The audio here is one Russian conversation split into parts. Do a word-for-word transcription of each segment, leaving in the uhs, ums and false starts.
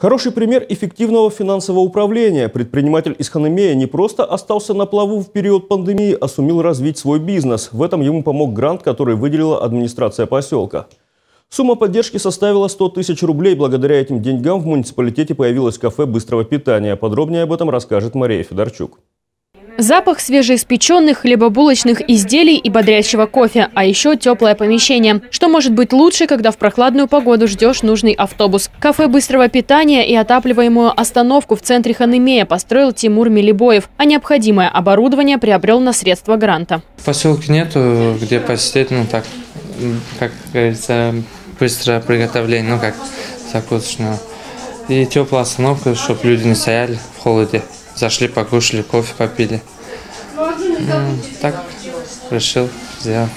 Хороший пример эффективного финансового управления. Предприниматель из Ханымея не просто остался на плаву в период пандемии, а сумел развить свой бизнес. В этом ему помог грант, который выделила администрация поселка. Сумма поддержки составила сто тысяч рублей. Благодаря этим деньгам в муниципалитете появилось кафе быстрого питания. Подробнее об этом расскажет Мария Федорчук. Запах свежеиспеченных хлебобулочных изделий и бодрящего кофе, а еще теплое помещение. Что может быть лучше, когда в прохладную погоду ждешь нужный автобус? Кафе быстрого питания и отапливаемую остановку в центре Ханымея построил Тимур Милибоев, а необходимое оборудование приобрел на средства гранта. В поселке нету, где посетить, ну так, как говорится, быстрое приготовление, ну как закусочную. И теплая остановка, чтобы люди не стояли в холоде. Зашли, покушали, кофе попили. Так решил сделать.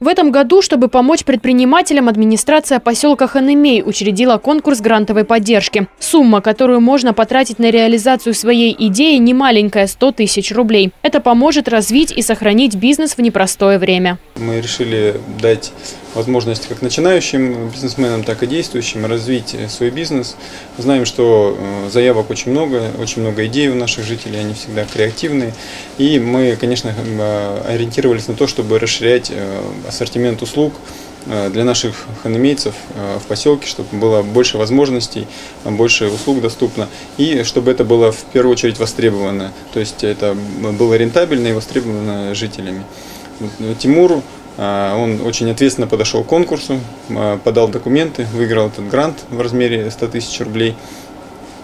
В этом году, чтобы помочь предпринимателям, администрация поселка Ханымей учредила конкурс грантовой поддержки. Сумма, которую можно потратить на реализацию своей идеи, немаленькая – сто тысяч рублей. Это поможет развить и сохранить бизнес в непростое время. Мы решили дать возможность как начинающим бизнесменам, так и действующим развить свой бизнес. Знаем, что заявок очень много, очень много идей у наших жителей, они всегда креативные. И мы, конечно, ориентировались на то, чтобы расширять ассортимент услуг для наших ханымейцев в поселке, чтобы было больше возможностей, больше услуг доступно, и чтобы это было в первую очередь востребовано, то есть это было рентабельно и востребовано жителями. Тимур, он очень ответственно подошел к конкурсу, подал документы, выиграл этот грант в размере ста тысяч рублей.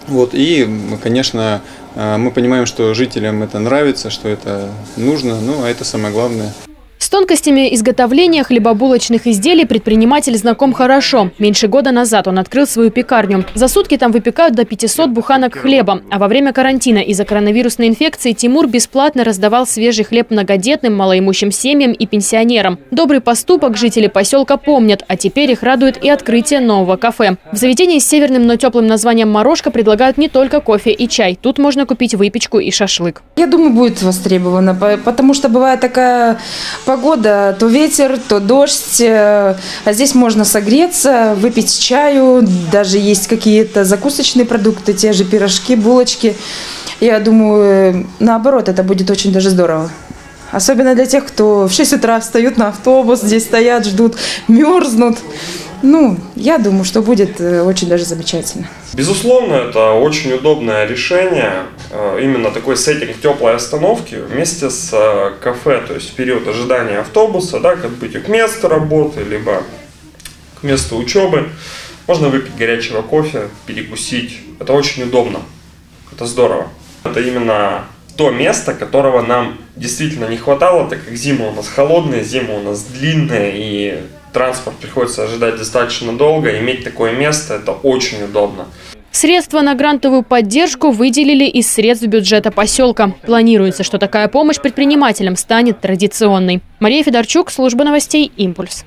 Вот, и, конечно, мы понимаем, что жителям это нравится, что это нужно, ну а это самое главное. С тонкостями изготовления хлебобулочных изделий предприниматель знаком хорошо. Меньше года назад он открыл свою пекарню. За сутки там выпекают до пятисот буханок хлеба. А во время карантина из-за коронавирусной инфекции Тимур бесплатно раздавал свежий хлеб многодетным, малоимущим семьям и пенсионерам. Добрый поступок жители поселка помнят, а теперь их радует и открытие нового кафе. В заведении с северным, но теплым названием «Морожка» предлагают не только кофе и чай. Тут можно купить выпечку и шашлык. Я думаю, будет востребовано, потому что бывает такая... погода, то ветер, то дождь, а здесь можно согреться, выпить чаю, даже есть какие-то закусочные продукты, те же пирожки, булочки. Я думаю, наоборот, это будет очень даже здорово. Особенно для тех, кто в шесть утра встают на автобус, здесь стоят, ждут, мерзнут. Ну, я думаю, что будет очень даже замечательно. Безусловно, это очень удобное решение, именно такой сеттинг теплой остановки вместе с кафе, то есть в период ожидания автобуса, да, как быть к месту работы, либо к месту учебы. Можно выпить горячего кофе, перекусить. Это очень удобно, это здорово. Это именно то место, которого нам действительно не хватало, так как зима у нас холодная, зима у нас длинная и... транспорт приходится ожидать достаточно долго, иметь такое место – это очень удобно. Средства на грантовую поддержку выделили из средств бюджета поселка. Планируется, что такая помощь предпринимателям станет традиционной. Мария Федорчук, служба новостей «Импульс».